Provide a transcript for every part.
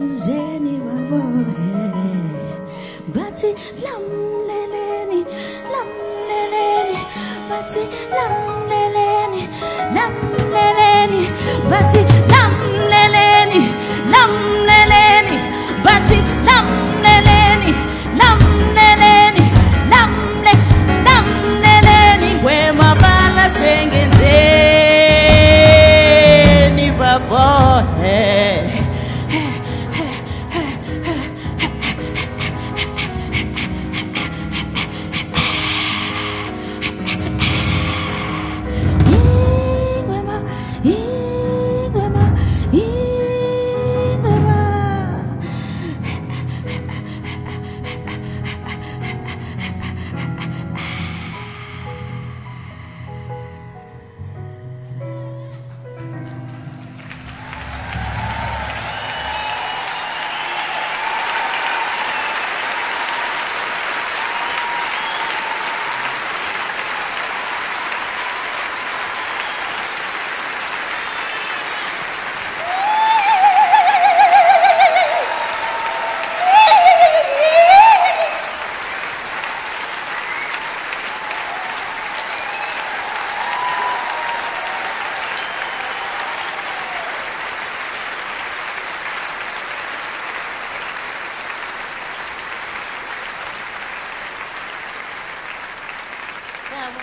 Njeni waboe Bati lam leleni Bati lam leleni Bati lam leleni Bati lam leleni lam leleni Kwe mabala senge njeni waboe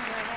I